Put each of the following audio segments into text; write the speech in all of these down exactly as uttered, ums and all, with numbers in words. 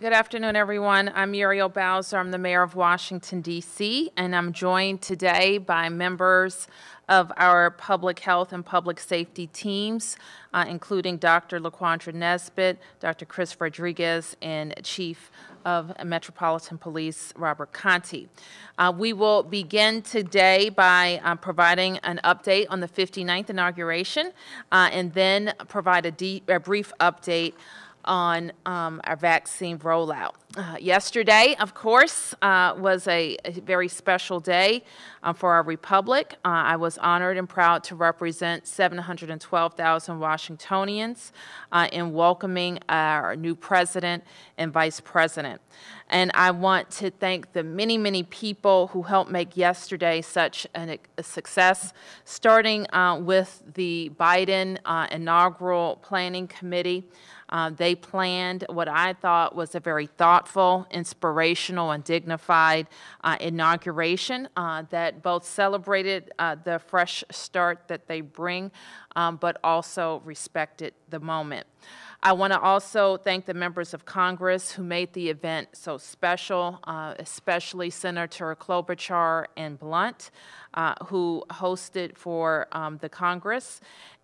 Good afternoon, everyone. I'm Muriel Bowser. I'm the mayor of Washington, D C, and I'm joined today by members of our public health and public safety teams, uh, including Doctor LaQuandra Nesbitt, Doctor Chris Rodriguez, and Chief of Metropolitan Police, Robert Conti. Uh, we will begin today by uh, providing an update on the fifty-ninth inauguration, uh, and then provide a, deep, a brief update on um, our vaccine rollout. Uh, yesterday, of course, uh, was a, a very special day uh, for our republic. Uh, I was honored and proud to represent seven hundred twelve thousand Washingtonians uh, in welcoming our new president and vice president. And I want to thank the many, many people who helped make yesterday such an, a success, starting uh, with the Biden uh, inaugural planning committee. Uh, they planned what I thought was a very thoughtful, inspirational, and dignified uh, inauguration uh, that both celebrated uh, the fresh start that they bring, um, but also respected the moment. I want to also thank the members of Congress who made the event so special, uh, especially Senator Klobuchar and Blunt, uh, who hosted for um, the Congress.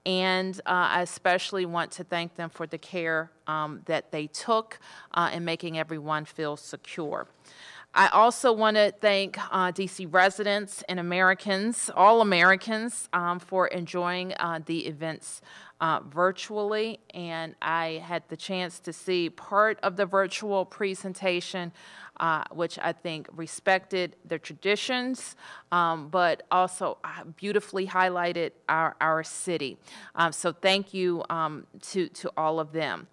And uh, I especially want to thank them for the care um, that they took uh, in making everyone feel secure. I also want to thank uh, D C residents and Americans, all Americans, um, for enjoying uh, the events uh, virtually. And I had the chance to see part of the virtual presentation, uh, which I think respected the traditions, um, but also beautifully highlighted our, our city. Um, so thank you um, to, to all of them.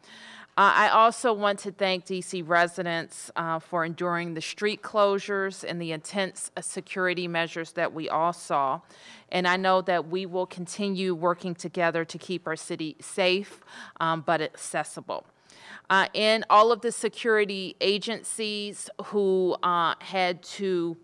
Uh, I also want to thank D C residents uh, for enduring the street closures and the intense security measures that we all saw. And I know that we will continue working together to keep our city safe, um, but accessible. Uh, and all of the security agencies who uh, had to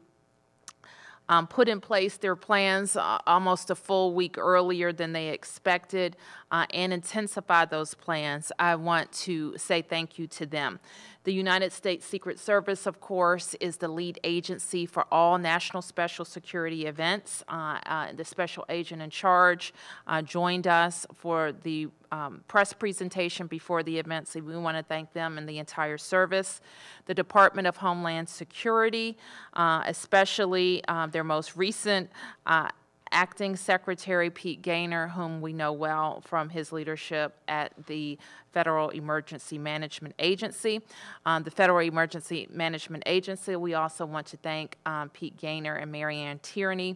Um, put in place their plans uh, almost a full week earlier than they expected uh, and intensify those plans. I want to say thank you to them. The United States Secret Service, of course, is the lead agency for all national special security events. Uh, uh, the special agent in charge uh, joined us for the Um, press presentation before the event, so we want to thank them and the entire service. The Department of Homeland Security, uh, especially uh, their most recent uh, Acting Secretary Pete Gaynor, whom we know well from his leadership at the Federal Emergency Management Agency. Um, the Federal Emergency Management Agency, we also want to thank um, Pete Gaynor and Marianne Tierney.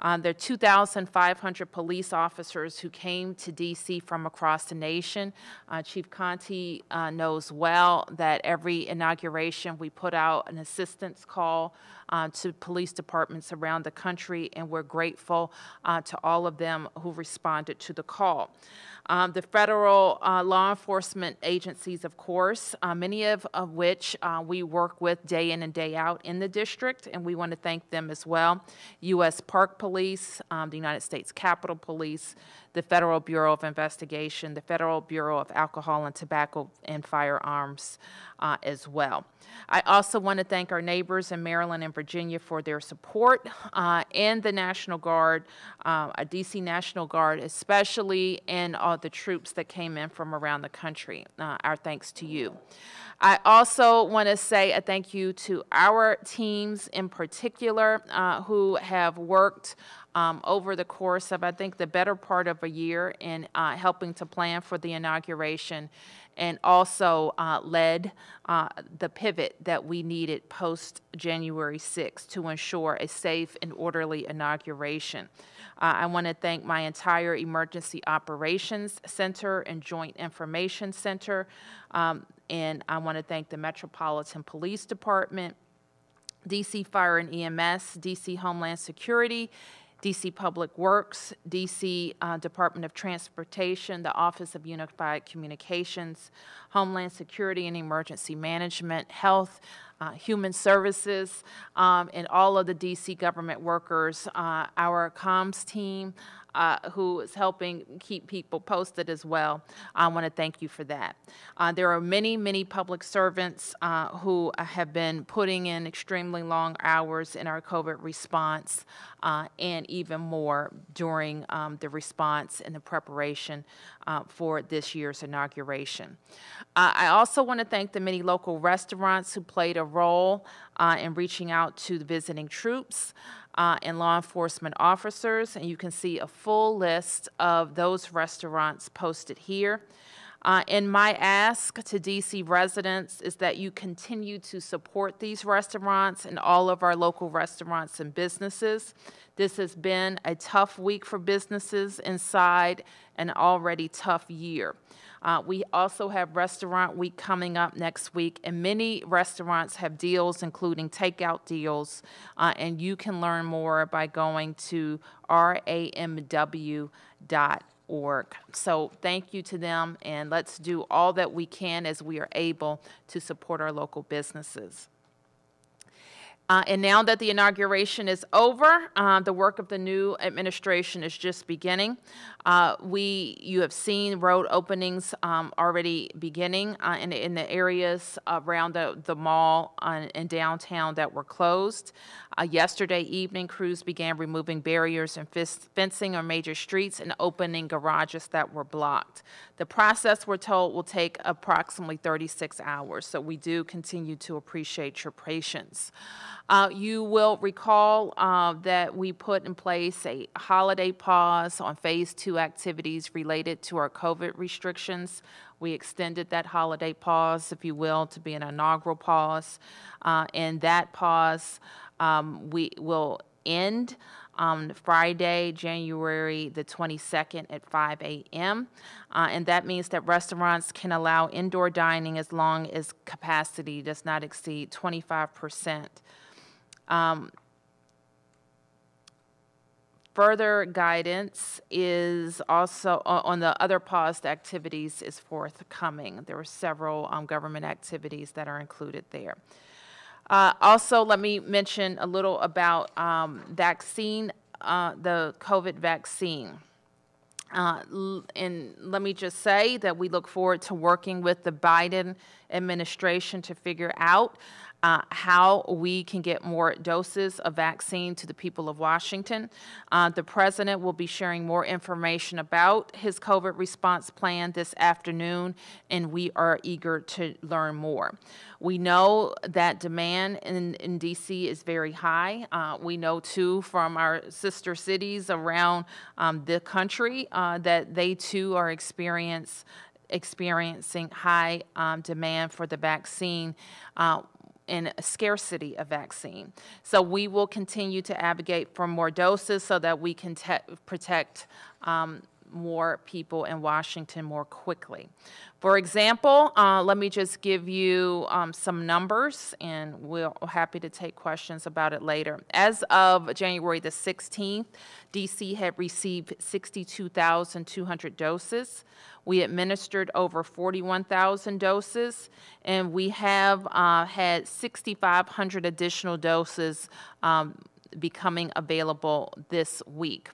Um, there are two thousand five hundred police officers who came to D C from across the nation. Uh, Chief Conti uh, knows well that every inauguration we put out an assistance call uh, to police departments around the country, and we're grateful uh, to all of them who responded to the call. Um, the federal uh, law enforcement agencies, of course, uh, many of, of which uh, we work with day in and day out in the district, and we want to thank them as well. U S Park Police, um, the United States Capitol Police, the Federal Bureau of Investigation, the Federal Bureau of Alcohol and Tobacco and Firearms uh, as well. I also want to thank our neighbors in Maryland and Virginia for their support, uh, and the National Guard, uh, a D C National Guard especially, and all the troops that came in from around the country. Uh, our thanks to you. I also want to say a thank you to our teams in particular uh, who have worked Um, over the course of, I think, the better part of a year in uh, helping to plan for the inauguration, and also uh, led uh, the pivot that we needed post January sixth to ensure a safe and orderly inauguration. Uh, I want to thank my entire Emergency Operations Center and Joint Information Center, um, and I want to thank the Metropolitan Police Department, D C Fire and E M S, D C Homeland Security, D C Public Works, D C Uh, Department of Transportation, the Office of Unified Communications, Homeland Security and Emergency Management, Health, Uh, Human Services, um, and all of the D C government workers, uh, our comms team, uh, who is helping keep people posted as well. I want to thank you for that. Uh, there are many, many public servants uh, who have been putting in extremely long hours in our COVID response uh, and even more during um, the response and the preparation uh, for this year's inauguration. Uh, I also want to thank the many local restaurants who played a role uh, in reaching out to the visiting troops uh, and law enforcement officers, and you can see a full list of those restaurants posted here. Uh, and my ask to D C residents is that you continue to support these restaurants and all of our local restaurants and businesses. This has been a tough week for businesses inside an already tough year. Uh, we also have Restaurant Week coming up next week, and many restaurants have deals, including takeout deals, uh, and you can learn more by going to R A M W dot org. So thank you to them, and let's do all that we can as we are able to support our local businesses. Uh, and now that the inauguration is over, uh, the work of the new administration is just beginning. Uh, we, you have seen road openings um, already beginning uh, in, in the areas around the, the mall and, and downtown that were closed. Uh, yesterday evening, crews began removing barriers and fencing on major streets and opening garages that were blocked. The process, we're told, will take approximately thirty-six hours, so we do continue to appreciate your patience. Uh, you will recall uh, that we put in place a holiday pause on phase two activities related to our COVID restrictions. We extended that holiday pause, if you will, to be an inaugural pause. Uh, and that pause um, we will end on Friday, January the twenty-second at five A M Uh, and that means that restaurants can allow indoor dining as long as capacity does not exceed twenty-five percent. Um, Further guidance is also on the other paused activities is forthcoming. There were several um, government activities that are included there. Uh, also, let me mention a little about um, vaccine, uh, the COVID vaccine. Uh, and let me just say that we look forward to working with the Biden administration to figure out Uh, how we can get more doses of vaccine to the people of Washington. Uh, the president will be sharing more information about his COVID response plan this afternoon, and we are eager to learn more. We know that demand in, in D C is very high. Uh, we know, too, from our sister cities around um, the country uh, that they, too, are experiencing experiencing high um, demand for the vaccine. Uh, in a scarcity of vaccine. So we will continue to advocate for more doses so that we can protect um, more people in Washington more quickly. For example, uh, let me just give you um, some numbers, and we're happy to take questions about it later. As of January the sixteenth, D C had received sixty-two thousand two hundred doses. We administered over forty-one thousand doses, and we have uh, had sixty-five hundred additional doses um, becoming available this week.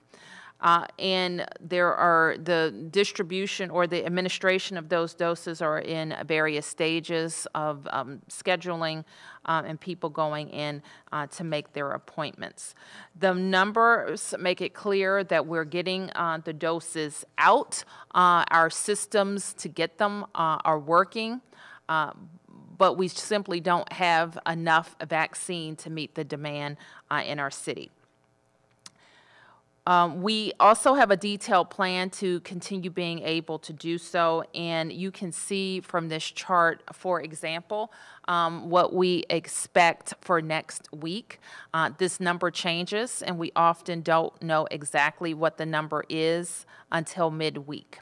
Uh, and there are the distribution or the administration of those doses are in various stages of um, scheduling uh, and people going in uh, to make their appointments. The numbers make it clear that we're getting uh, the doses out. Uh, our systems to get them uh, are working. Uh, but we simply don't have enough vaccine to meet the demand uh, in our city. Um, we also have a detailed plan to continue being able to do so, and you can see from this chart, for example, um, what we expect for next week. Uh, this number changes, and we often don't know exactly what the number is until midweek.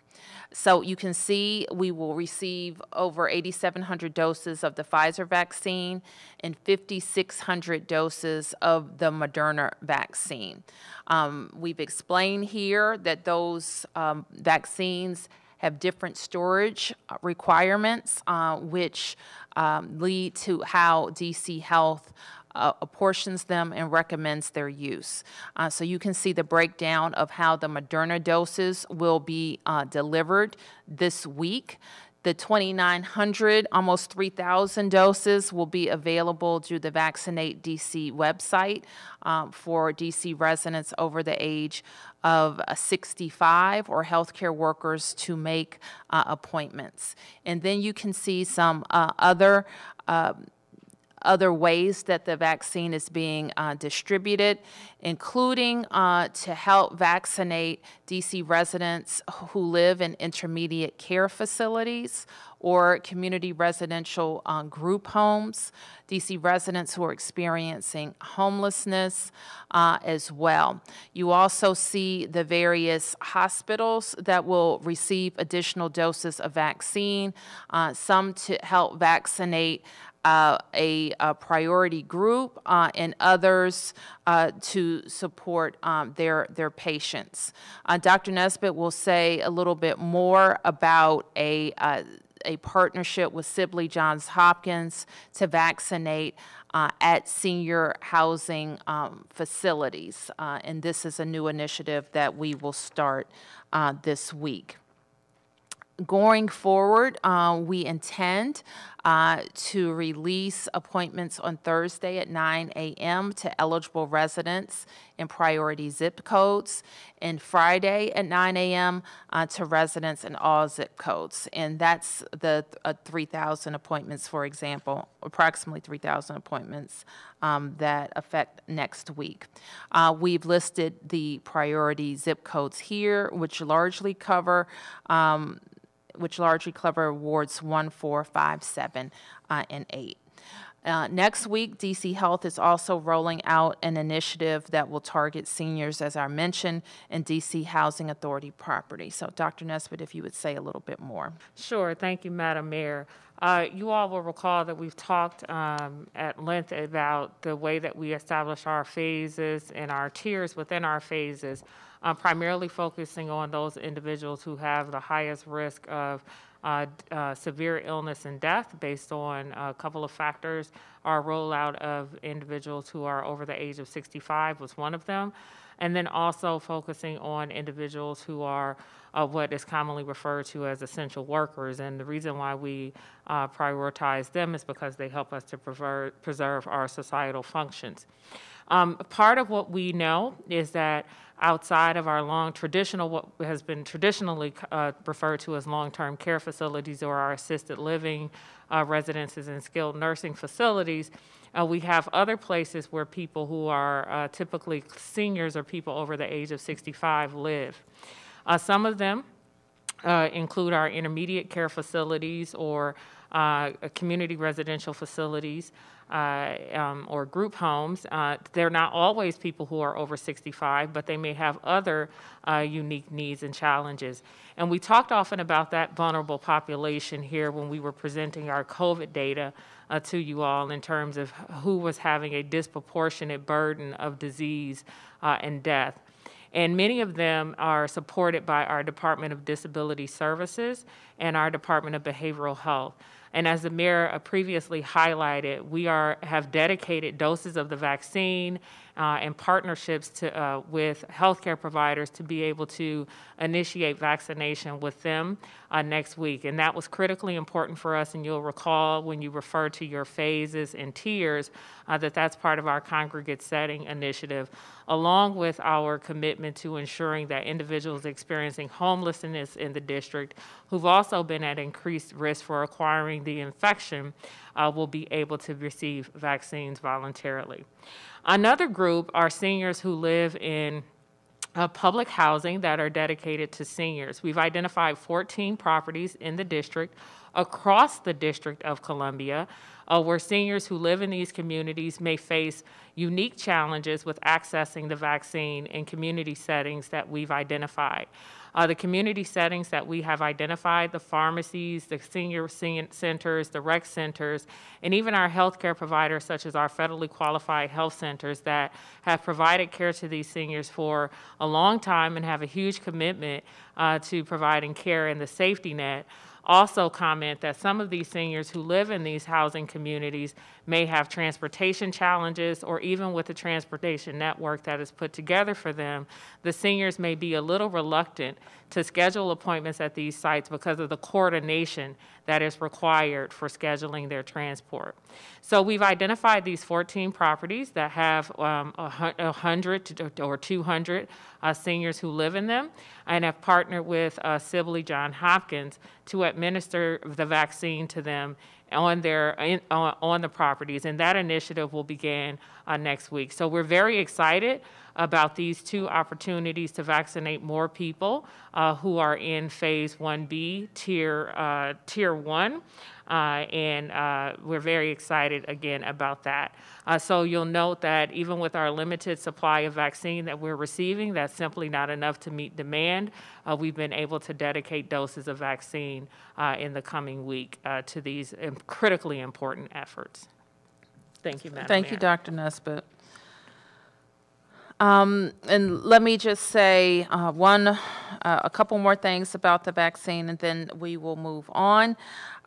So you can see we will receive over eighty-seven hundred doses of the Pfizer vaccine and fifty-six hundred doses of the Moderna vaccine. Um, we've explained here that those um, vaccines have different storage requirements, uh, which um, lead to how D C Health uh, apportions them and recommends their use. Uh, so you can see the breakdown of how the Moderna doses will be uh, delivered this week. The twenty-nine hundred, almost three thousand doses will be available through the Vaccinate D C website um, for D C residents over the age of sixty-five or healthcare workers to make uh, appointments. And then you can see some uh, other uh, other ways that the vaccine is being uh, distributed, including uh, to help vaccinate D C residents who live in intermediate care facilities or community residential uh, group homes, D C residents who are experiencing homelessness uh, as well. You also see the various hospitals that will receive additional doses of vaccine, uh, some to help vaccinate Uh, a, a priority group uh, and others uh, to support um, their their patients. Uh, Doctor Nesbitt will say a little bit more about a uh, a partnership with Sibley Johns Hopkins to vaccinate Uh, at senior housing um, facilities, uh, and this is a new initiative that we will start uh, this week. Going forward, uh, we intend uh, to release appointments on Thursday at nine A M to eligible residents in priority zip codes, and Friday at nine A M uh, to residents in all zip codes. And that's the uh, three thousand appointments, for example, approximately three thousand appointments um, that affect next week. Uh, we've listed the priority zip codes here, which largely cover um, which largely cover wards one, four, five, seven, uh, and eight. Uh, next week, D C Health is also rolling out an initiative that will target seniors, as I mentioned, and D C Housing Authority property. So Doctor Nesbitt, if you would say a little bit more. Sure, thank you, Madam Mayor. Uh, you all will recall that we've talked um, at length about the way that we establish our phases and our tiers within our phases, uh, primarily focusing on those individuals who have the highest risk of Uh, uh, severe illness and death based on a couple of factors. Our rollout of individuals who are over the age of sixty-five was one of them. And then also focusing on individuals who are uh, what is commonly referred to as essential workers. And the reason why we uh, prioritize them is because they help us to preserve our societal functions. Um, part of what we know is that outside of our long traditional, what has been traditionally uh, referred to as long-term care facilities or our assisted living uh, residences and skilled nursing facilities, uh, we have other places where people who are uh, typically seniors or people over the age of sixty-five live. Uh, some of them uh, include our intermediate care facilities or uh, community residential facilities. Uh, um, or group homes. Uh, they're not always people who are over sixty-five, but they may have other uh, unique needs and challenges. And we talked often about that vulnerable population here when we were presenting our COVID data uh, to you all in terms of who was having a disproportionate burden of disease uh, and death. And many of them are supported by our Department of Disability Services and our Department of Behavioral Health. And as the mayor previously highlighted, we are, have dedicated doses of the vaccine uh, and partnerships to, uh, with healthcare providers to be able to initiate vaccination with them uh, next week. And that was critically important for us. And you'll recall when you refer to your phases and tiers, uh, that that's part of our congregate setting initiative, along with our commitment to ensuring that individuals experiencing homelessness in the district who've also been at increased risk for acquiring the infection uh, will be able to receive vaccines voluntarily. Another group are seniors who live in uh, public housing that are dedicated to seniors. We've identified fourteen properties in the district across the District of Columbia uh, where seniors who live in these communities may face unique challenges with accessing the vaccine in community settings that we've identified. Uh, the community settings that we have identified, the pharmacies, the senior centers, the rec centers, and even our healthcare providers such as our federally qualified health centers that have provided care to these seniors for a long time and have a huge commitment uh, to providing care in the safety net, also comment that some of these seniors who live in these housing communities may have transportation challenges, or even with the transportation network that is put together for them, the seniors may be a little reluctant to schedule appointments at these sites because of the coordination that is required for scheduling their transport. So we've identified these fourteen properties that have um, one hundred or two hundred uh, seniors who live in them, and have partnered with uh, Sibley Johns Hopkins to administer the vaccine to them on their in, on, on the properties, and that initiative will begin uh, next week. So we're very excited about these two opportunities to vaccinate more people uh, who are in phase one B, tier uh, tier one, uh, and uh, we're very excited again about that. Uh, so you'll note that even with our limited supply of vaccine that we're receiving, that's simply not enough to meet demand. Uh, we've been able to dedicate doses of vaccine uh, in the coming week uh, to these critically important efforts. Thank you, Madam Thank Mayor. You, Doctor Nesbitt. Um, and let me just say uh, one, uh, a couple more things about the vaccine, and then we will move on.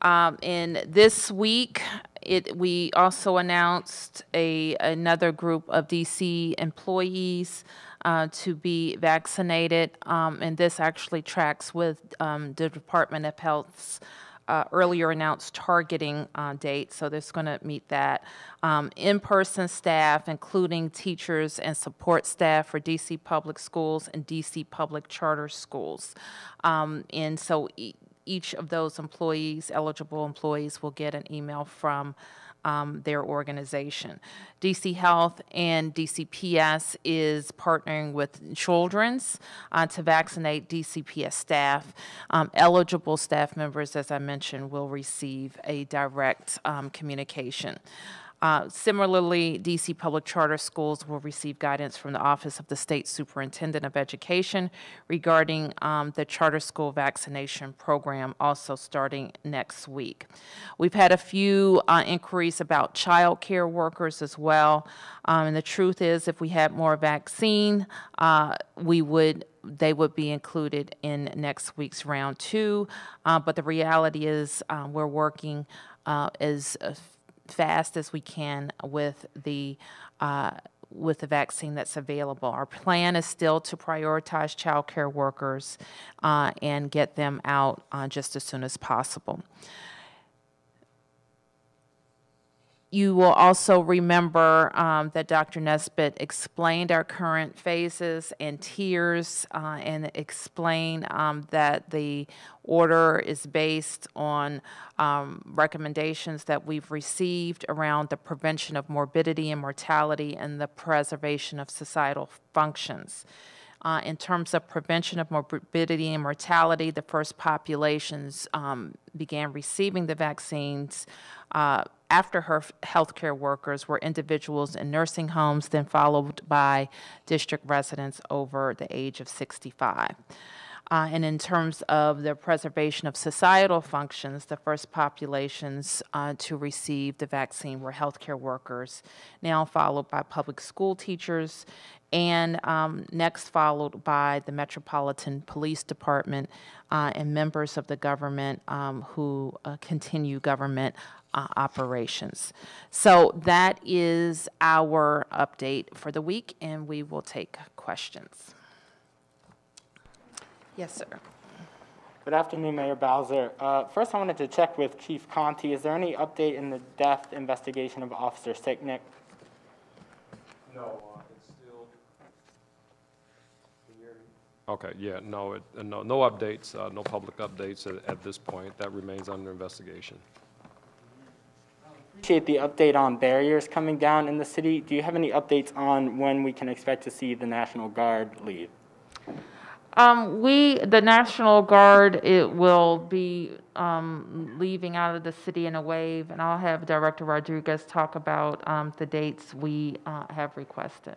Um, and this week, it, we also announced a, another group of D C employees uh, to be vaccinated, um, and this actually tracks with um, the Department of Health's Uh, earlier announced targeting uh, date, so that's going to meet that. Um, in-person staff, including teachers and support staff for D C public schools and D C public charter schools. Um, and so e each of those employees, eligible employees, will get an email from Um, their organization. D C Health and D C P S is partnering with Children's uh, to vaccinate D C P S staff. Um, eligible staff members, as I mentioned, will receive a direct um, communication. Uh, similarly, D C public charter schools will receive guidance from the Office of the State Superintendent of Education regarding um, the charter school vaccination program, also starting next week. We've had a few uh, inquiries about child care workers as well, um, and the truth is, if we had more vaccine, uh, we would they would be included in next week's round two, uh, but the reality is uh, we're working uh, as a fast as we can with the uh, with the vaccine that's available. Our plan is still to prioritize child care workers uh, and get them out uh, just as soon as possible. You will also remember um, that Doctor Nesbitt explained our current phases and tiers uh, and explained um, that the order is based on um, recommendations that we've received around the prevention of morbidity and mortality and the preservation of societal functions. Uh, in terms of prevention of morbidity and mortality, the first populations um, began receiving the vaccines uh, after her healthcare workers were individuals in nursing homes, then followed by district residents over the age of sixty-five. Uh, and in terms of the preservation of societal functions, the first populations uh, to receive the vaccine were healthcare workers, now followed by public school teachers, and um, next followed by the Metropolitan Police Department uh, and members of the government um, who uh, continue government Uh, operations. So that is our update for the week, and we will take questions. Yes, sir. Good afternoon, Mayor Bowser. Uh, first, I wanted to check with Chief Conti. Is there any update in the death investigation of Officer Sicknick? No, uh, it's still. Can you hear me? Okay. Yeah. No. It, uh, no. No updates. Uh, no public updates at, at this point. That remains under investigation. Appreciate the update on barriers coming down in the city. Do you have any updates on when we can expect to see the National Guard leave? Um, we, the National Guard, it will be um, leaving out of the city in a wave, and I'll have Director Rodriguez talk about um, the dates we uh, have requested.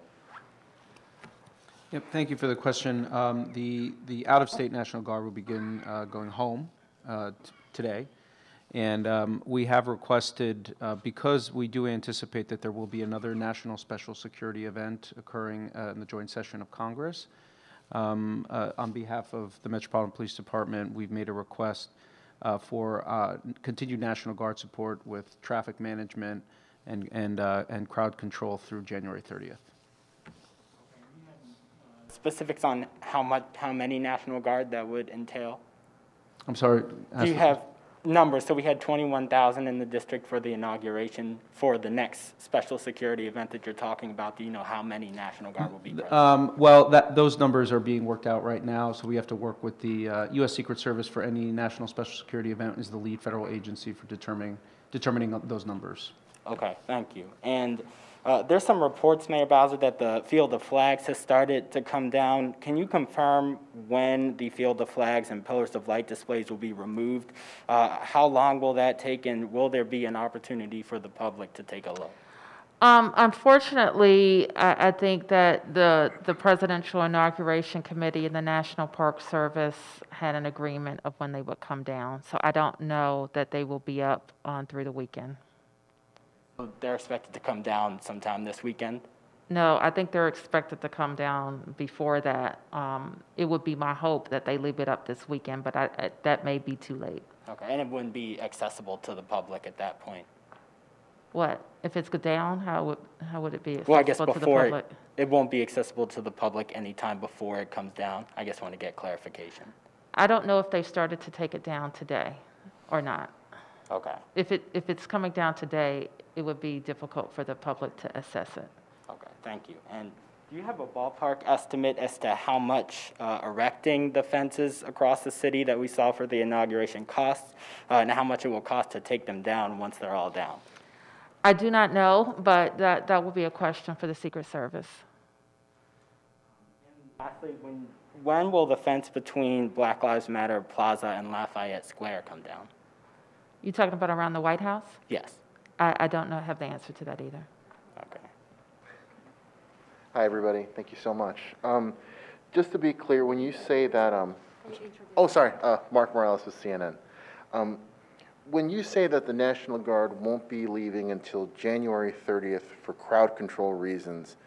Yep, thank you for the question. Um, the the out-of-state National Guard will begin uh, going home uh, today. And um, we have requested, uh, because we do anticipate that there will be another national special security event occurring uh, in the joint session of Congress, um, uh, on behalf of the Metropolitan Police Department, we've made a request uh, for uh, continued National Guard support with traffic management and, and, uh, and crowd control through January thirtieth. Specifics on how much, how many National Guard that would entail? I'm sorry? Do you have numbers? So we had twenty-one thousand in the district for the inauguration. For the next special security event that you're talking about, do you know how many National Guard will be present? Um, well, that, those numbers are being worked out right now, so we have to work with the uh, U S Secret Service. For any national special security event is the lead federal agency for determining, determining those numbers. Okay, thank you. And uh, there's some reports, Mayor Bowser, that the field of flags has started to come down. Can you confirm when the field of flags and pillars of light displays will be removed? Uh, how long will that take, and will there be an opportunity for the public to take a look? Um, unfortunately, I, I think that the, the Presidential Inauguration Committee and the National Park Service had an agreement of when they would come down. So I don't know that they will be up on through the weekend. They're expected to come down sometime this weekend? No, I think they're expected to come down before that. Um, it would be my hope that they leave it up this weekend, but I, I, that may be too late. Okay, and it wouldn't be accessible to the public at that point? What? If it's down, how would, how would it be accessible well, I guess before to the public? It, it won't be accessible to the public anytime before it comes down. I just want to get clarification. I don't know if they started to take it down today or not. Okay. If it if it's coming down today, it would be difficult for the public to assess it. Okay, thank you. And do you have a ballpark estimate as to how much uh, erecting the fences across the city that we saw for the inauguration costs, uh, and how much it will cost to take them down once they're all down? I do not know, but that that will be a question for the Secret Service. And lastly, when when will the fence between Black Lives Matter Plaza and Lafayette Square come down? You talking about around the White House? Yes. I, I don't know, have the answer to that either. Okay. Hi, everybody. Thank you so much. Um, just to be clear, when you say that, um, oh, sorry, uh, Mark Morales with C N N. Um, when you say that the National Guard won't be leaving until January thirtieth for crowd control reasons,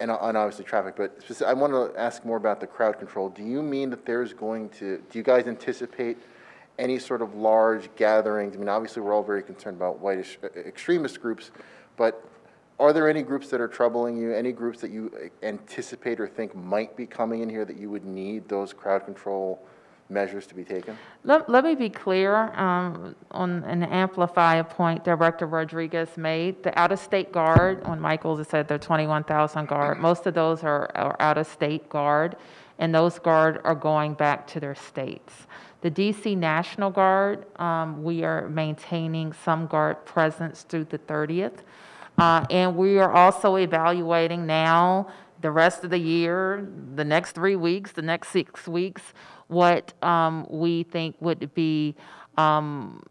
and, and obviously traffic, but I want to ask more about the crowd control. Do you mean that there's going to, do you guys anticipate any sort of large gatherings? I mean, obviously we're all very concerned about whitish extremist groups, but are there any groups that are troubling you, any groups that you anticipate or think might be coming in here that you would need those crowd control measures to be taken? Let, let me be clear um, on and amplify a point Director Rodriguez made. The out-of-state guard, when Michael said there are twenty-one thousand guard, most of those are, are out-of-state guard, and those guard are going back to their states. The D C National Guard, um, we are maintaining some guard presence through the thirtieth. Uh, and we are also evaluating now the rest of the year, the next three weeks, the next six weeks, what um, we think would be um,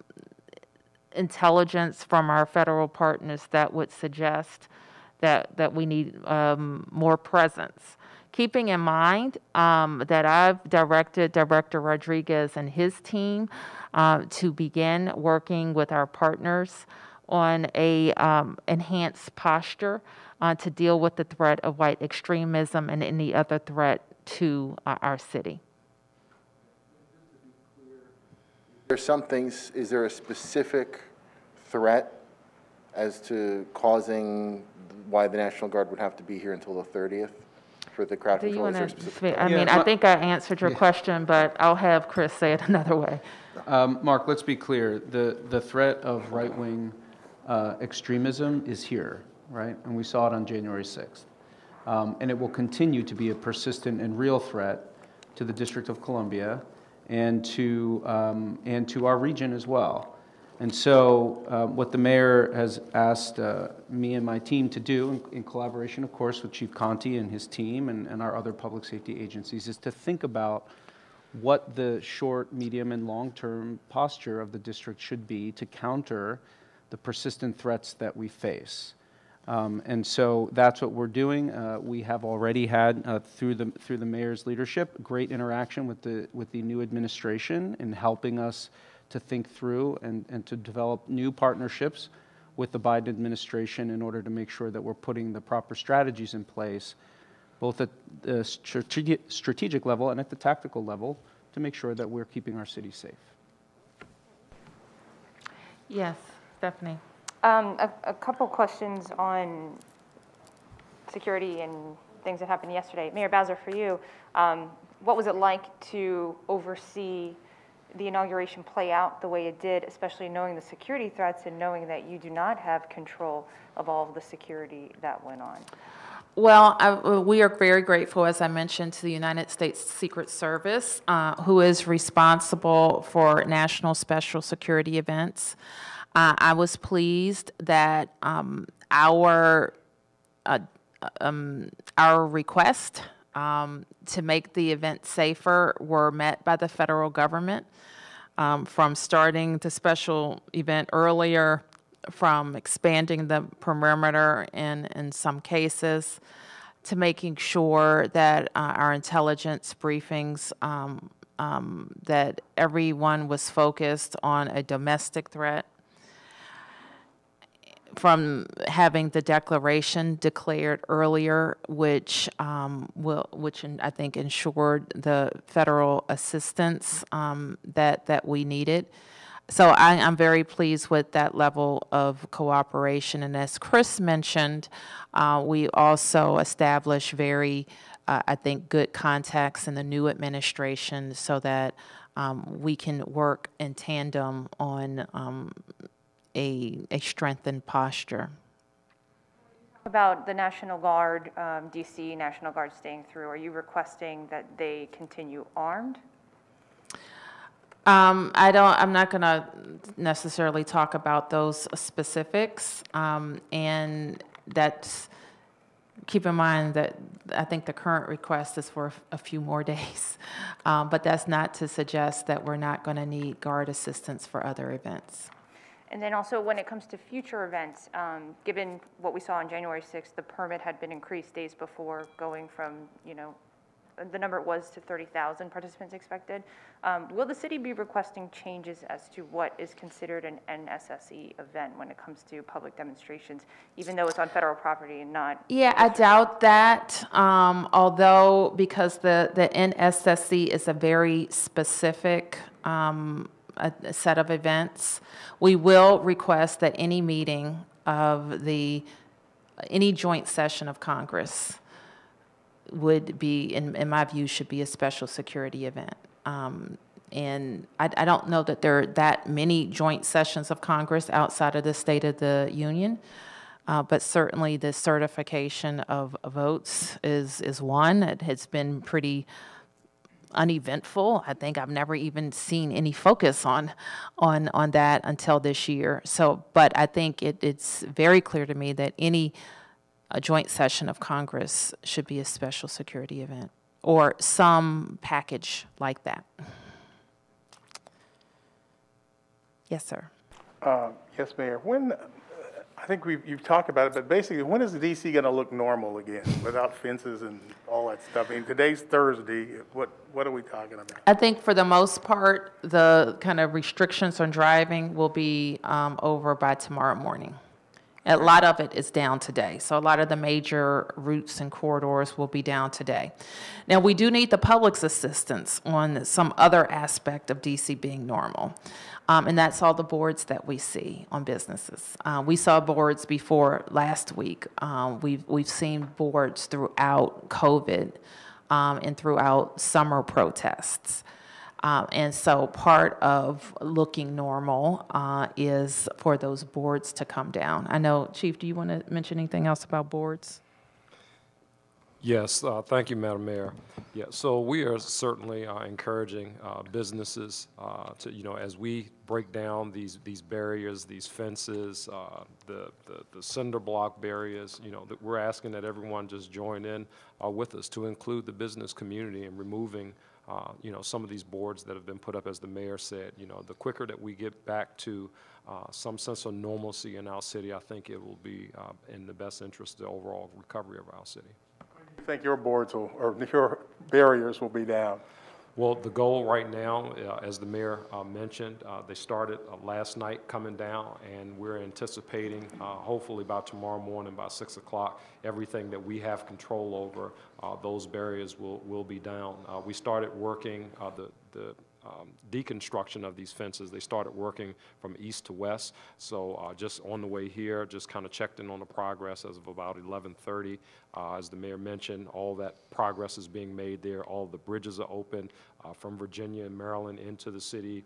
intelligence from our federal partners that would suggest that, that we need um, more presence. Keeping in mind um, that I've directed Director Rodriguez and his team uh, to begin working with our partners on a um, enhanced posture uh, to deal with the threat of white extremism and any other threat to uh, our city. There's some things, is there a specific threat as to causing why the National Guard would have to be here until the thirtieth? For the crowd control? I yeah, mean, I think I answered your yeah. question, but I'll have Chris say it another way. Um, Mark, let's be clear. The, the threat of right-wing uh, extremism is here, right? And we saw it on January sixth. Um, and it will continue to be a persistent and real threat to the District of Columbia and to, um, and to our region as well. And so uh, what the mayor has asked uh, me and my team to do, in, in collaboration, of course, with Chief Conti and his team and, and our other public safety agencies, is to think about what the short, medium, and long-term posture of the district should be to counter the persistent threats that we face. Um, and so that's what we're doing. Uh, we have already had, uh, through the through the mayor's leadership, great interaction with the with the new administration in helping us to think through and, and to develop new partnerships with the Biden administration in order to make sure that we're putting the proper strategies in place, both at the strategic level and at the tactical level, to make sure that we're keeping our city safe. Yes, Stephanie. Um, a, a couple questions on security and things that happened yesterday. Mayor Bowser, for you, um, what was it like to oversee the inauguration play out the way it did, especially knowing the security threats and knowing that you do not have control of all of the security that went on? Well, I, we are very grateful, as I mentioned, to the United States Secret Service, uh, who is responsible for national special security events. Uh, I was pleased that um, our uh, um, our request um, to make the event safer were met by the federal government, um, from starting the special event earlier, from expanding the perimeter in, in some cases, to making sure that uh, our intelligence briefings, um, um, that everyone was focused on a domestic threat, from having the declaration declared earlier, which um, will, which I think ensured the federal assistance um, that that we needed. So I, I'm very pleased with that level of cooperation. And as Chris mentioned, uh, we also established very, uh, I think, good contacts in the new administration, so that um, we can work in tandem on um, a, a strengthened posture. About the National Guard, um, D C National Guard staying through, are you requesting that they continue armed? Um, I don't, I'm not going to necessarily talk about those specifics, um, and that's, keep in mind that I think the current request is for a few more days, um, but that's not to suggest that we're not going to need guard assistance for other events. And then also, when it comes to future events, um, given what we saw on January sixth, the permit had been increased days before, going from, you know, the number it was to thirty thousand participants expected. Um, will the city be requesting changes as to what is considered an N S S E event when it comes to public demonstrations, even though it's on federal property and not? Yeah, I doubt that, um, although because the, the N S S E is a very specific um, a, a set of events, we will request that any meeting of the, any joint session of Congress would be, in, in my view, should be a special security event. Um, and I, I don't know that there are that many joint sessions of Congress outside of the State of the Union, uh, but certainly the certification of votes is, is one. It has been pretty uneventful. I think I've never even seen any focus on, on, on that until this year. So, but I think it, it's very clear to me that any a joint session of Congress should be a special security event, or some package like that. Yes, sir. Uh, yes, Mayor. When, I think we've, you've talked about it, but basically, when is the D C going to look normal again, without fences and all that stuff? I mean, today's Thursday. What, what are we talking about? I think for the most part, the kind of restrictions on driving will be um, over by tomorrow morning. A lot of it is down today. So a lot of the major routes and corridors will be down today. Now, we do need the public's assistance on some other aspect of D C being normal. Um, and that's all the boards that we see on businesses. Uh, we saw boards before last week. Um, we've, we've seen boards throughout COVID um, and throughout summer protests. Um, and so part of looking normal uh, is for those boards to come down. I know, Chief, do you want to mention anything else about boards? Yes, uh, thank you, Madam Mayor. Yeah, so we are certainly uh, encouraging uh, businesses uh, to, you know, as we break down these these barriers, these fences, uh, the, the the cinder block barriers, you know, that we're asking that everyone just join in uh, with us, to include the business community in removing Uh, you know, some of these boards that have been put up. As the mayor said, you know, the quicker that we get back to uh, some sense of normalcy in our city, I think it will be uh, in the best interest of the overall recovery of our city. You think your boards will, or your barriers will be down? Well, the goal right now, uh, as the mayor uh, mentioned, uh, they started uh, last night coming down, and we're anticipating, uh, hopefully by tomorrow morning, by six o'clock, everything that we have control over, uh, those barriers will, will be down. Uh, we started working, uh, the, the um, deconstruction of these fences. They started working from east to west. So uh, just on the way here, just kind of checked in on the progress as of about eleven thirty. Uh, as the mayor mentioned, all that progress is being made there. All the bridges are open uh, from Virginia and Maryland into the city.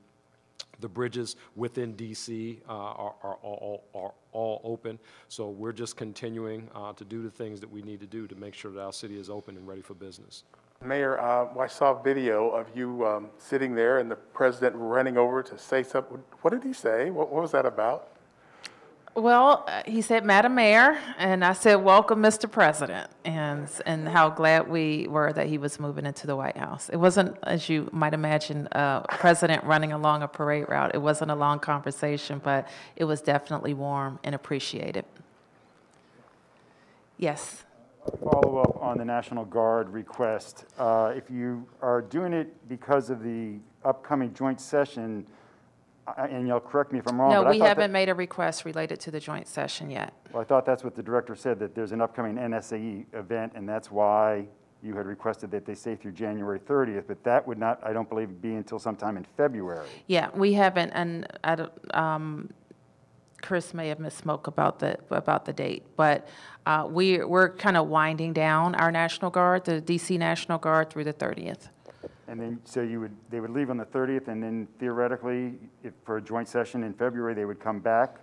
The bridges within D C uh, are, are, all, are all open. So we're just continuing uh, to do the things that we need to do to make sure that our city is open and ready for business. Mayor, uh, I saw a video of you um, sitting there and the president running over to say something. What did he say? What, what was that about? Well, uh, he said, "Madam Mayor," and I said, "Welcome, Mister President," and, and how glad we were that he was moving into the White House. It wasn't, as you might imagine, uh, a president running along a parade route. It wasn't a long conversation, but it was definitely warm and appreciated. Yes. Follow up on the National Guard request. Uh, if you are doing it because of the upcoming joint session, and you'll correct me if I'm wrong. No, but we I haven't that, made a request related to the joint session yet. Well, I thought that's what the director said, that there's an upcoming N S A E event, and that's why you had requested that they stay through January thirtieth, but that would not, I don't believe, be until sometime in February. Yeah, we haven't, and I don't, um, Chris may have misspoke about the about the date, but uh, we, we're kind of winding down our National Guard, the D C National Guard, through the thirtieth. And then, so you would, they would leave on the thirtieth, and then theoretically, if for a joint session in February, they would come back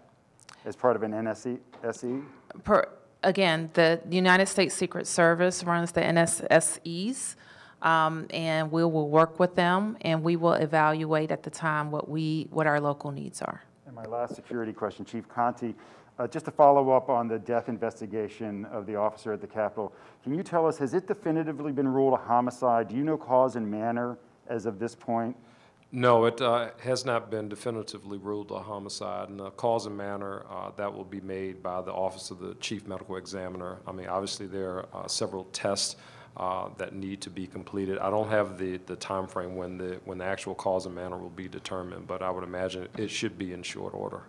as part of an N S S E? Per, again, the United States Secret Service runs the N S S Es, um, and we will work with them, and we will evaluate at the time what we, what our local needs are. And my last security question, Chief Conti, uh, just to follow up on the death investigation of the officer at the Capitol, can you tell us, has it definitively been ruled a homicide? Do you know cause and manner as of this point? No, it uh, has not been definitively ruled a homicide, and the cause and manner uh, that will be made by the Office of the Chief Medical Examiner. I mean, obviously there are uh, several tests Uh, that need to be completed. I don't have the, the time frame when the when the actual cause and manner will be determined, but I would imagine it should be in short order.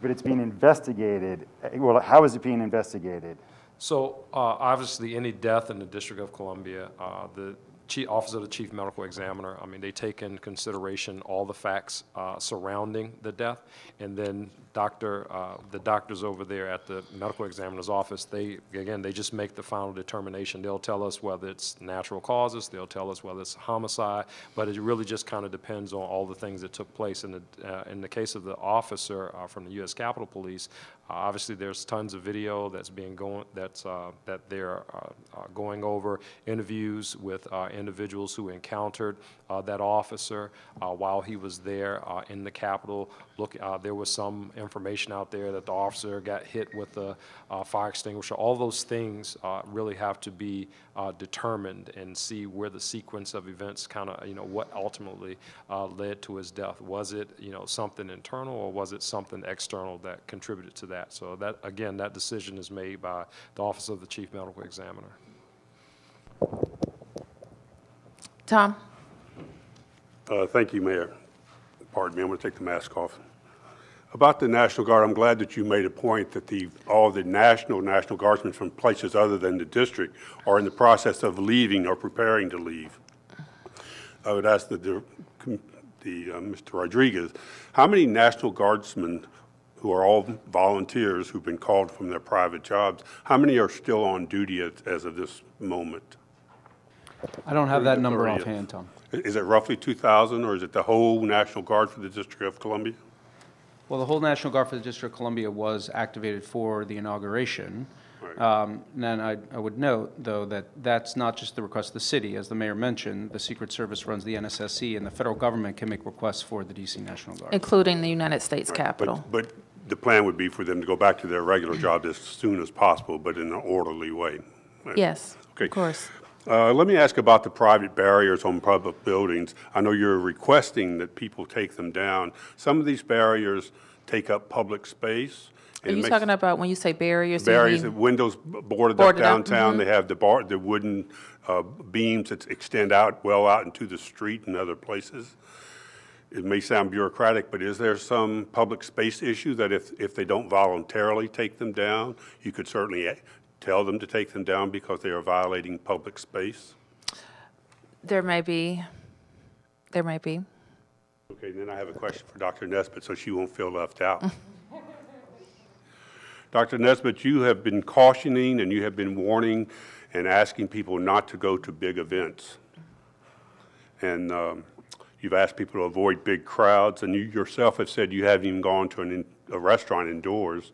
But it's being investigated. Well, how is it being investigated? So uh, obviously any death in the District of Columbia, uh, the Chief, Office of the Chief Medical Examiner, I mean, they take in consideration all the facts uh, surrounding the death, and then doctor, uh, the doctors over there at the medical examiner's office, they, again, they just make the final determination. They'll tell us whether it's natural causes, they'll tell us whether it's homicide, but it really just kind of depends on all the things that took place. In the, uh, in the case of the officer uh, from the U S Capitol Police, Uh, obviously, there's tons of video that's being going that's uh, that they're uh, uh, going over, interviews with uh, individuals who encountered uh, that officer uh, while he was there uh, in the Capitol. Look, uh, there was some information out there that the officer got hit with a uh, fire extinguisher. All those things uh, really have to be uh, determined and see where the sequence of events kind of, you know, what ultimately uh, led to his death. Was it, you know, something internal, or was it something external that contributed to that? So that, again, that decision is made by the Office of the Chief Medical Examiner. Tom. Uh, thank you, Mayor. Pardon me, I'm going to take the mask off. About the National Guard, I'm glad that you made a point that the, all the national National Guardsmen from places other than the district are in the process of leaving or preparing to leave. I would ask the, the, the uh, Mister Rodriguez, how many National Guardsmen who are all volunteers who've been called from their private jobs, how many are still on duty as, as of this moment? I don't have that number offhand, Tom. Is it roughly two thousand, or is it the whole National Guard for the District of Columbia? Well, the whole National Guard for the District of Columbia was activated for the inauguration. Right. Um, and then I, I would note, though, that that's not just the request of the city. As the mayor mentioned, the Secret Service runs the N S S E, and the federal government can make requests for the D C National Guard. Including the United States right. Capitol. But, but the plan would be for them to go back to their regular job as soon as possible, but in an orderly way. Right? Yes, okay. Of course. Uh, let me ask about the private barriers on public buildings. I know you're requesting that people take them down. Some of these barriers take up public space. Are you talking about when you say barriers? Barriers, you mean windows boarded, boarded up downtown. Up. Mm-hmm. They have the bar, the wooden uh, beams that extend out well out into the street and other places. It may sound bureaucratic, but is there some public space issue that if, if they don't voluntarily take them down, you could certainly tell them to take them down because they are violating public space? There may be. There may be. Okay, and then I have a question for Doctor Nesbitt so she won't feel left out. Doctor Nesbitt, you have been cautioning and you have been warning and asking people not to go to big events. And um, you've asked people to avoid big crowds, and you yourself have said you haven't even gone to an in, a restaurant indoors.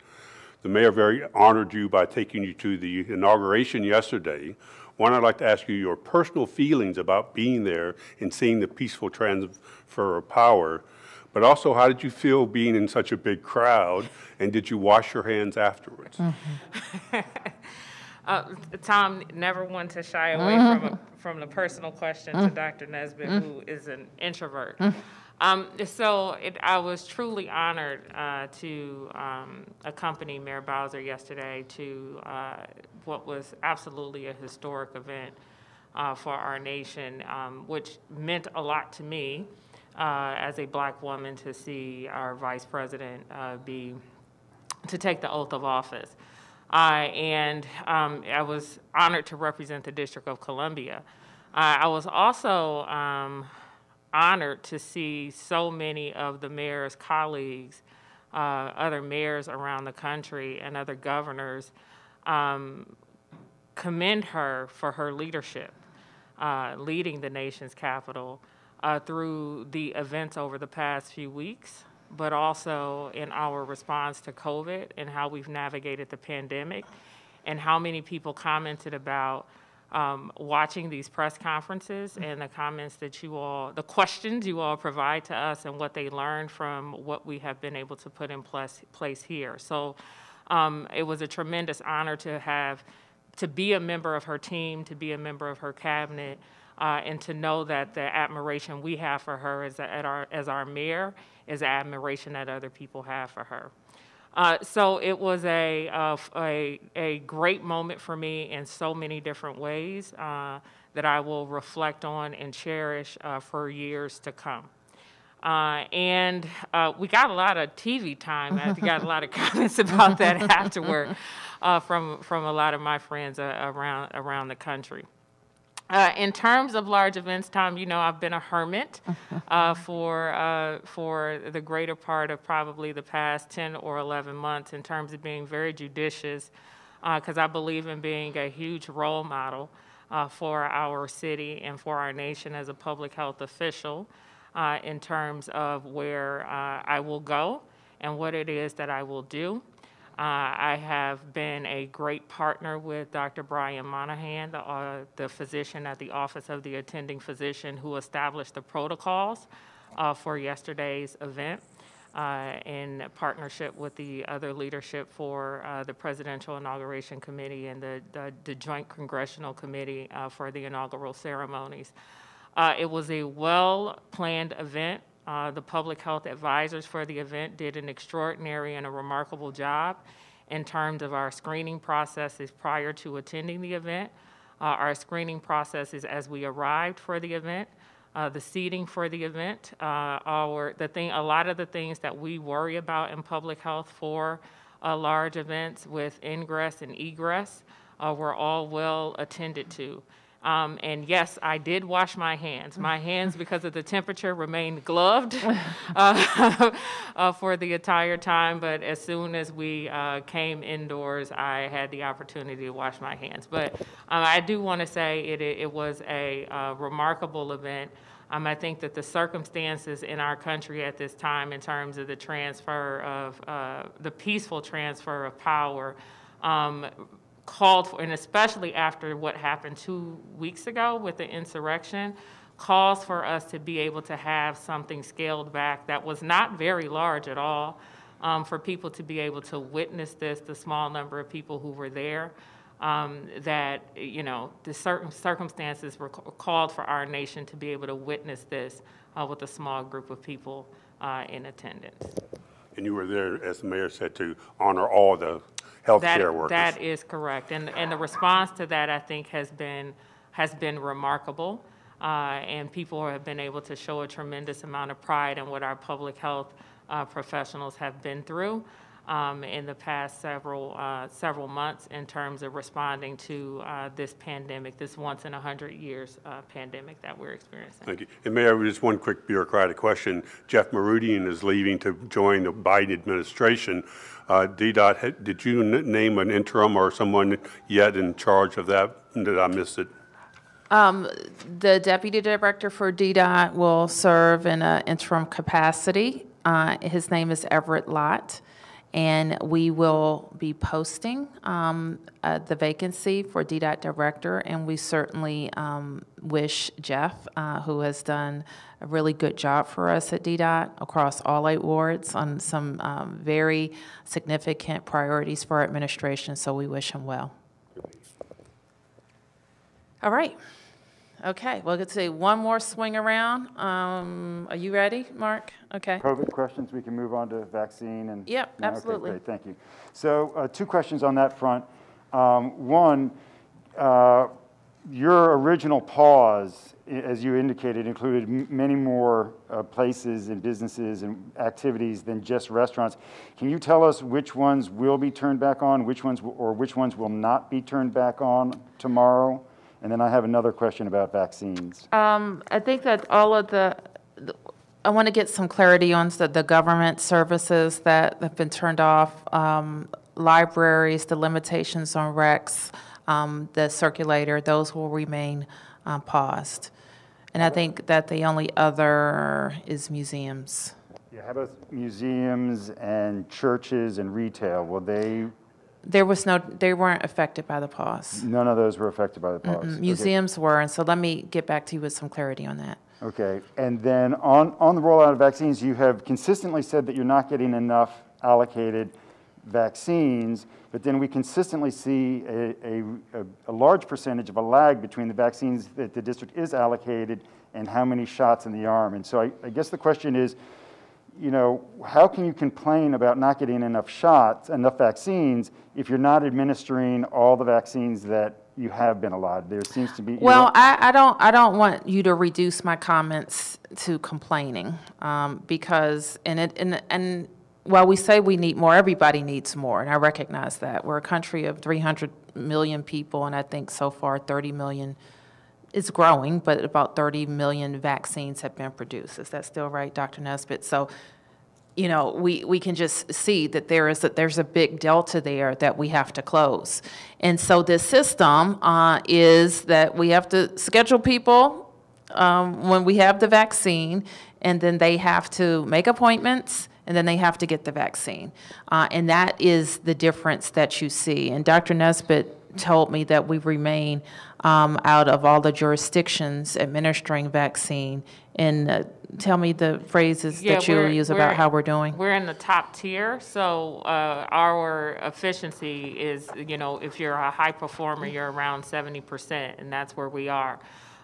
The mayor very honored you by taking you to the inauguration yesterday. One, I'd like to ask you your personal feelings about being there and seeing the peaceful transfer of power, but also how did you feel being in such a big crowd, and did you wash your hands afterwards? Mm-hmm. Uh, Tom, never one to shy away mm-hmm. from, a, from the personal question mm-hmm. to Doctor Nesbitt, mm-hmm. who is an introvert. Mm-hmm. um, so it, I was truly honored uh, to um, accompany Mayor Bowser yesterday to uh, what was absolutely a historic event uh, for our nation, um, which meant a lot to me uh, as a black woman to see our vice president uh, be, to take the oath of office. Uh, and um, I was honored to represent the District of Columbia. Uh, I was also um, honored to see so many of the mayor's colleagues, uh, other mayors around the country and other governors um, commend her for her leadership, uh, leading the nation's capital uh, through the events over the past few weeks, but also in our response to COVID and how we've navigated the pandemic, and how many people commented about um, watching these press conferences and the comments that you all, the questions you all provide to us and what they learned from what we have been able to put in place, place here. So um, it was a tremendous honor to have, to be a member of her team, to be a member of her cabinet, Uh, and to know that the admiration we have for her as, at our, as our mayor is the admiration that other people have for her. Uh, so it was a, uh, a, a great moment for me in so many different ways uh, that I will reflect on and cherish uh, for years to come. Uh, and uh, we got a lot of T V time. I got a lot of comments about that afterward uh, from, from a lot of my friends uh, around, around the country. Uh, in terms of large events, Tom, you know, I've been a hermit uh, for, uh, for the greater part of probably the past ten or eleven months in terms of being very judicious, because uh, I believe in being a huge role model uh, for our city and for our nation as a public health official uh, in terms of where uh, I will go and what it is that I will do. Uh, I have been a great partner with Doctor Brian Monahan, the, uh, the physician at the Office of the Attending Physician, who established the protocols uh, for yesterday's event uh, in partnership with the other leadership for uh, the Presidential Inauguration Committee and the, the, the Joint Congressional Committee uh, for the inaugural ceremonies. Uh, it was a well-planned event. Uh, the public health advisors for the event did an extraordinary and a remarkable job in terms of our screening processes prior to attending the event, uh, our screening processes as we arrived for the event, uh, the seating for the event, uh, our, the thing, a lot of the things that we worry about in public health for uh, large events with ingress and egress uh, were all well attended to. Um, and yes, I did wash my hands. My hands, because of the temperature, remained gloved uh, uh, for the entire time. But as soon as we uh, came indoors, I had the opportunity to wash my hands. But uh, I do want to say it, it was a uh, remarkable event. Um, I think that the circumstances in our country at this time in terms of the transfer of, uh, the peaceful transfer of power, um, called for, and especially after what happened two weeks ago with the insurrection, calls for us to be able to have something scaled back that was not very large at all, um, for people to be able to witness this, the small number of people who were there, um, that, you know, the certain circumstances were called for our nation to be able to witness this uh, with a small group of people uh, in attendance. And you were there, as the mayor said, to honor all the healthcare workers. That is correct, and and the response to that, I think, has been has been remarkable, uh, and people have been able to show a tremendous amount of pride in what our public health uh, professionals have been through, um, in the past several uh, several months in terms of responding to uh, this pandemic, this once in a hundred years uh, pandemic that we're experiencing. Thank you. And Mayor, just one quick bureaucratic question. Jeff Maroudian is leaving to join the Biden administration. Uh, D DOT, did you name an interim or someone yet in charge of that? Did I miss it? Um, the deputy director for D DOT will serve in an interim capacity. Uh, his name is Everett Lott, and we will be posting um, uh, the vacancy for D DOT director, and we certainly um, wish Jeff, uh, who has done a really good job for us at D DOT across all eight wards on some um, very significant priorities for our administration, so we wish him well. All right. Okay. Well, let's see. One more swing around. Um, are you ready, Mark? Okay. COVID questions. We can move on to vaccine and. Yep. Yeah, absolutely. Okay, great. Thank you. So, uh, two questions on that front. Um, one, uh, your original pause, as you indicated, included many more uh, places and businesses and activities than just restaurants. Can you tell us which ones will be turned back on, which ones w or which ones will not be turned back on tomorrow? And then I have another question about vaccines. Um, I think that all of the, the I want to get some clarity on the, the government services that have been turned off, um, libraries, the limitations on recs, um, the circulator, those will remain um, paused. And I think that the only other is museums. Yeah, how about museums and churches and retail? Will they? There was no, they weren't affected by the pause. None of those were affected by the pause. Mm-mm. Museums okay. were, and so let me get back to you with some clarity on that. Okay, and then on, on the rollout of vaccines, you have consistently said that you're not getting enough allocated vaccines, but then we consistently see a, a, a large percentage of a lag between the vaccines that the district is allocated and how many shots in the arm. And so I, I guess the question is, you know, how can you complain about not getting enough shots, enough vaccines, if you're not administering all the vaccines that you have been allotted? There seems to be. Well, I, I don't. I don't want you to reduce my comments to complaining, um, because and it and and while we say we need more, everybody needs more, and I recognize that we're a country of three hundred million people, and I think so far thirty million. It's growing, but about thirty million vaccines have been produced. Is that still right, Doctor Nesbitt? So, you know, we, we can just see that there is a, there's a big delta there that we have to close. And so this system uh, is that we have to schedule people um, when we have the vaccine, and then they have to make appointments, and then they have to get the vaccine. Uh, and that is the difference that you see. And Doctor Nesbitt told me that we remain um, out of all the jurisdictions administering vaccine. And uh, tell me the phrases yeah, that you use about how we're doing. We're in the top tier, so uh, our efficiency is, you know, if you're a high performer, you're around seventy percent, and that's where we are.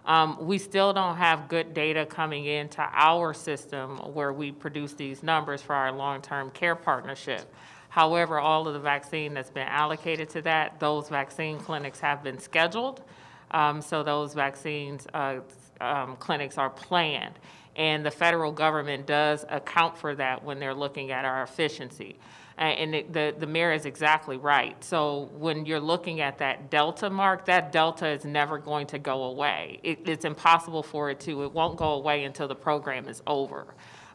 Um, we still don't have good data coming into our system where we produce these numbers for our long-term care partnership. However, all of the vaccine that's been allocated to that, those vaccine clinics have been scheduled. Um, so those vaccines uh, um, clinics are planned. And the federal government does account for that when they're looking at our efficiency. And it, the, the mayor is exactly right. So when you're looking at that delta mark, that delta is never going to go away. It, it's impossible for it to. It won't go away until the program is over.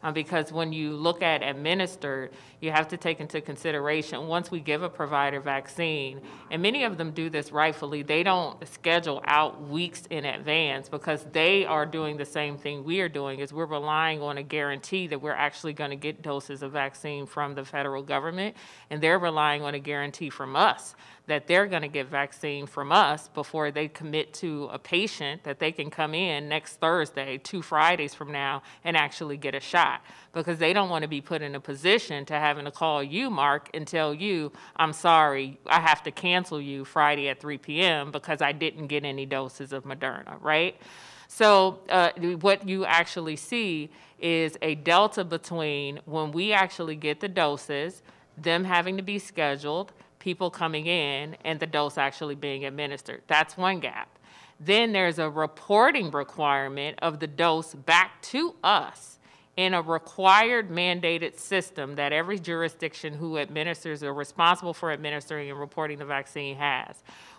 Um, because when you look at administered, you have to take into consideration once we give a provider vaccine, and many of them do this rightfully, they don't schedule out weeks in advance because they are doing the same thing we are doing is we're relying on a guarantee that we're actually going to get doses of vaccine from the federal government, and they're relying on a guarantee from us that they're going to get vaccine from us before they commit to a patient that they can come in next Thursday, two Fridays from now, and actually get a shot. Because they don't want to be put in a position to having to call you, Mark, and tell you, I'm sorry, I have to cancel you Friday at three p m because I didn't get any doses of Moderna, right? So uh, what you actually see is a delta between when we actually get the doses, them having to be scheduled, people coming in, and the dose actually being administered. That's one gap. Then there's a reporting requirement of the dose back to us in a required mandated system that every jurisdiction who administers or responsible for administering and reporting the vaccine has.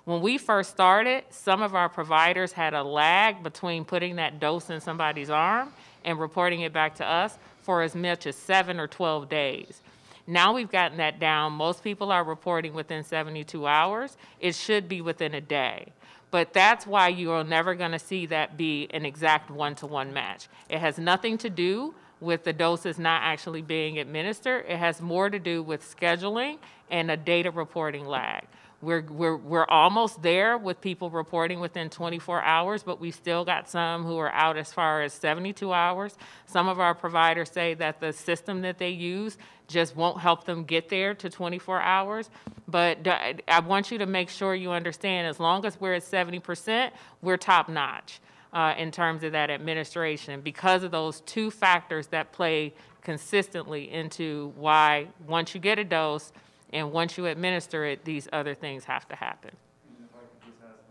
When we first started, some of our providers had a lag between putting that dose in somebody's arm and reporting it back to us for as much as seven or twelve days. Now we've gotten that down. Most people are reporting within seventy-two hours. It should be within a day. But that's why you're never going to see that be an exact one-to-one match. It has nothing to do with the doses not actually being administered. It has more to do with scheduling and a data reporting lag. We're, we're, we're almost there with people reporting within twenty-four hours, but we've still got some who are out as far as seventy-two hours. Some of our providers say that the system that they use just won't help them get there to twenty-four hours. But I want you to make sure you understand, as long as we're at seventy percent, we're top notch uh, in terms of that administration, because of those two factors that play consistently into why once you get a dose and once you administer it, these other things have to happen. And if I could just ask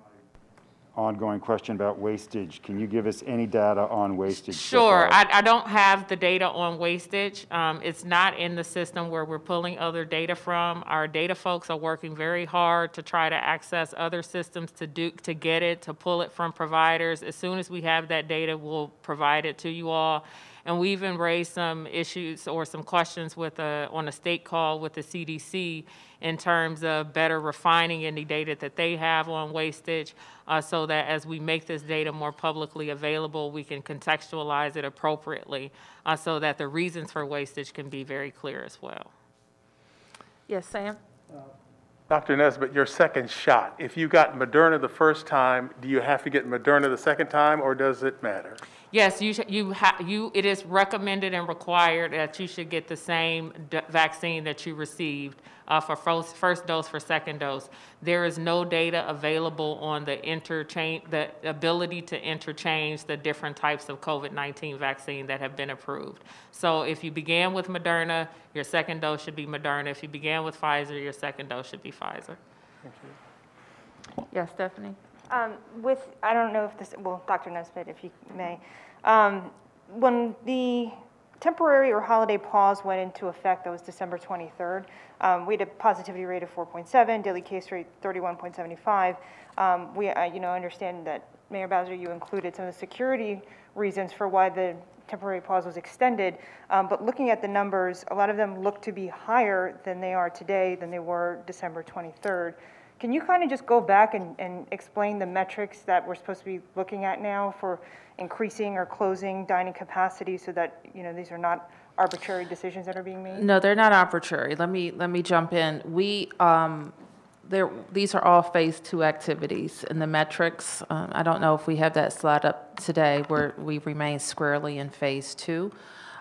my ongoing question about wastage, can you give us any data on wastage? Sure. I, I don't have the data on wastage. Um, it's not in the system where we're pulling other data from. Our data folks are working very hard to try to access other systems to, do, to get it, to pull it from providers. As soon as we have that data, we'll provide it to you all. And we even raised some issues or some questions with a, on a state call with the C D C in terms of better refining any data that they have on wastage uh, so that as we make this data more publicly available, we can contextualize it appropriately uh, so that the reasons for wastage can be very clear as well. Yes, Sam? Uh, Doctor Nesbitt, your second shot. If you got Moderna the first time, do you have to get Moderna the second time, or does it matter? Yes, you, you, ha you, it is recommended and required that you should get the same d vaccine that you received uh, for first, first dose for second dose. There is no data available on the interchange, the ability to interchange the different types of COVID nineteen vaccine that have been approved. So if you began with Moderna, your second dose should be Moderna. If you began with Pfizer, your second dose should be Pfizer. Thank you. Yes, Stephanie. Um, with, I don't know if this, well, Doctor Nesbitt, if you may, um, when the temporary or holiday pause went into effect, that was December twenty-third, um, we had a positivity rate of four point seven, daily case rate thirty-one point seven five. Um, we, I, you know, understand that, Mayor Bowser, you included some of the security reasons for why the temporary pause was extended, um, but looking at the numbers, a lot of them look to be higher than they are today than they were December twenty-third. Can you kind of just go back and, and explain the metrics that we're supposed to be looking at now for increasing or closing dining capacity so that, you know, these are not arbitrary decisions that are being made? No, they're not arbitrary. Let me, let me jump in. We, um, there, these are all phase two activities, and the metrics, um, I don't know if we have that slide up today, where we remain squarely in phase two.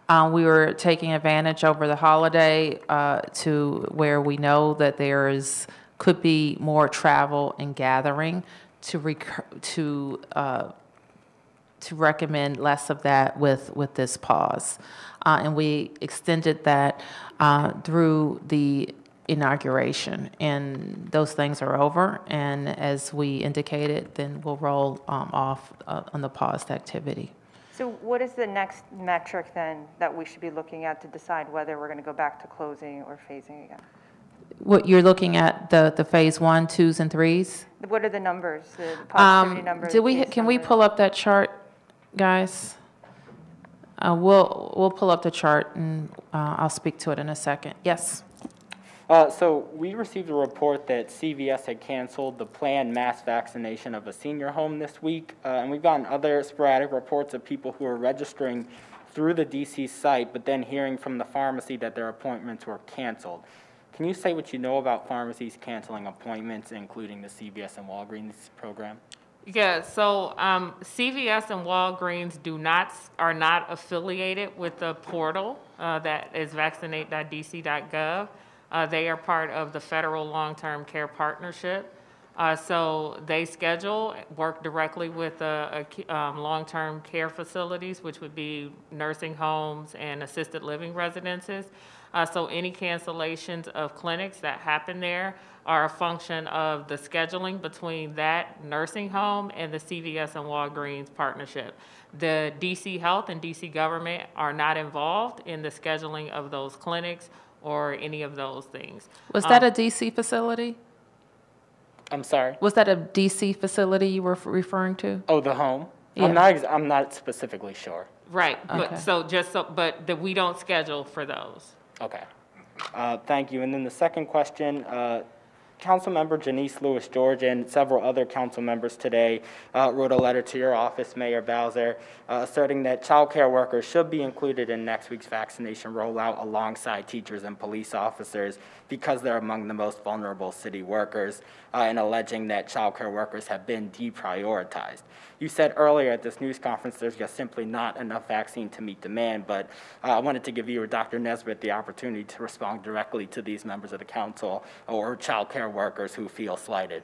Um, we were taking advantage over the holiday uh, to where we know that there is could be more travel and gathering to rec to uh, to recommend less of that with with this pause, uh, and we extended that uh, through the inauguration. And those things are over. And as we indicated, then we'll roll um, off uh, on the paused activity. So what is the next metric then that we should be looking at to decide whether we're going to go back to closing or phasing again? What you're looking at, the the phase one, twos, and threes. What are the numbers? The positivity um, numbers. Did we can numbers? we pull up that chart, guys? Uh, we'll we'll pull up the chart, and uh, I'll speak to it in a second. Yes. Uh, so we received a report that C V S had canceled the planned mass vaccination of a senior home this week, uh, and we've gotten other sporadic reports of people who are registering through the D C site, but then hearing from the pharmacy that their appointments were canceled. Can you say what you know about pharmacies canceling appointments, including the C V S and Walgreens program? Yeah, so um, C V S and Walgreens do not are not affiliated with the portal uh, that is vaccinate dot D C dot gov. Uh, they are part of the federal long-term care partnership. Uh, so they schedule, work directly with uh, a, um, long-term care facilities, which would be nursing homes and assisted living residences. Uh, so any cancellations of clinics that happen there are a function of the scheduling between that nursing home and the C V S and Walgreens partnership. The D C Health and D C government are not involved in the scheduling of those clinics or any of those things. Was that um, a D C facility? I'm sorry? Was that a D C facility you were referring to? Oh, the home? Yeah. I'm not, I'm not specifically sure. Right, okay. But so just so, but the, we don't schedule for those. Okay, uh, thank you. And then the second question, uh, Councilmember Janice Lewis-George and several other council members today uh, wrote a letter to your office, Mayor Bowser, uh, asserting that child care workers should be included in next week's vaccination rollout alongside teachers and police officers because they're among the most vulnerable city workers, uh, and alleging that child care workers have been deprioritized. You said earlier at this news conference there's just simply not enough vaccine to meet demand, but uh, I wanted to give you or Doctor Nesbitt the opportunity to respond directly to these members of the council or child care workers who feel slighted.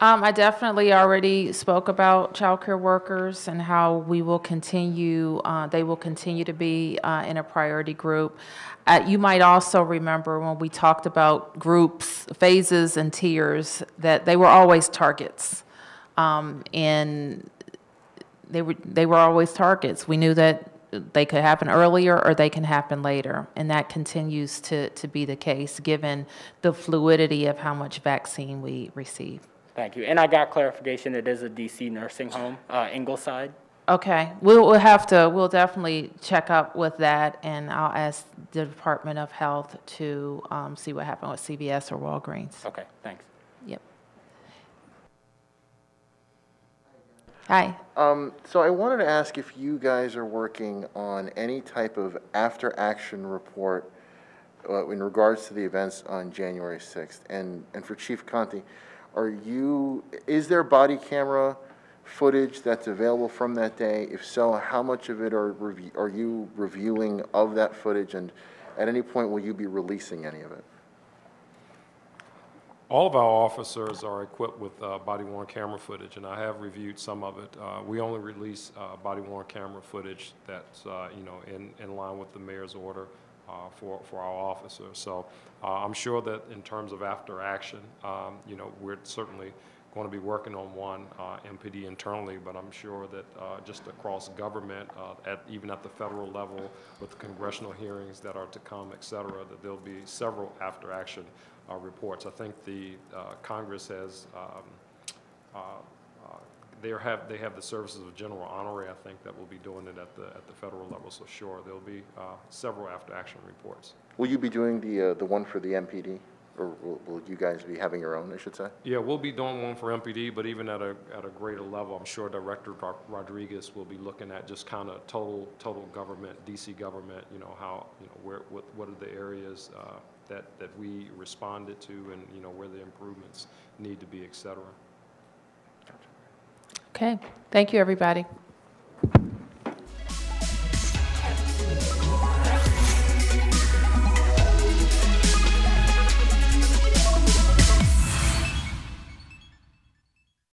Um, I definitely already spoke about child care workers and how we will continue, uh, they will continue to be uh, in a priority group. Uh, you might also remember when we talked about groups, phases and tiers, that they were always targets. Um, and they were, they were always targets. We knew that they could happen earlier or they can happen later. And that continues to, to be the case given the fluidity of how much vaccine we receive. Thank you. And I got clarification, it is a D C nursing home, uh, Ingleside. Okay, we'll, we'll have to, we'll definitely check up with that, and I'll ask the Department of Health to um, see what happened with C V S or Walgreens. Okay, thanks. Yep. Hi. Um, so I wanted to ask if you guys are working on any type of after-action report uh, in regards to the events on January sixth, and and for Chief Conti, are you? Is there body camera footage that's available from that day? If so, how much of it are review, are you reviewing of that footage, and at any point will you be releasing any of it? All of our officers are equipped with uh, body-worn camera footage, and I have reviewed some of it. Uh, we only release uh, body-worn camera footage that's uh, you know, in, in line with the mayor's order uh, for, for our officers. So uh, I'm sure that in terms of after action, um, you know, we're certainly going to be working on one uh, M P D internally, but I'm sure that uh, just across government, uh, at, even at the federal level, with congressional hearings that are to come, et cetera, that there'll be several after action Uh, reports. I think the uh, Congress has um, uh, uh, they have they have the services of General Honoré. I think that will be doing it at the at the federal level. So sure, there'll be uh, several after action reports. Will you be doing the uh, the one for the M P D, or will, will you guys be having your own? I should say. Yeah, we'll be doing one for M P D, but even at a at a greater level, I'm sure Director Rodriguez will be looking at just kind of total total government, D C government. You know how you know where what what are the areas. Uh, that that we responded to, and you know where the improvements need to be, et cetera. Okay, thank you everybody.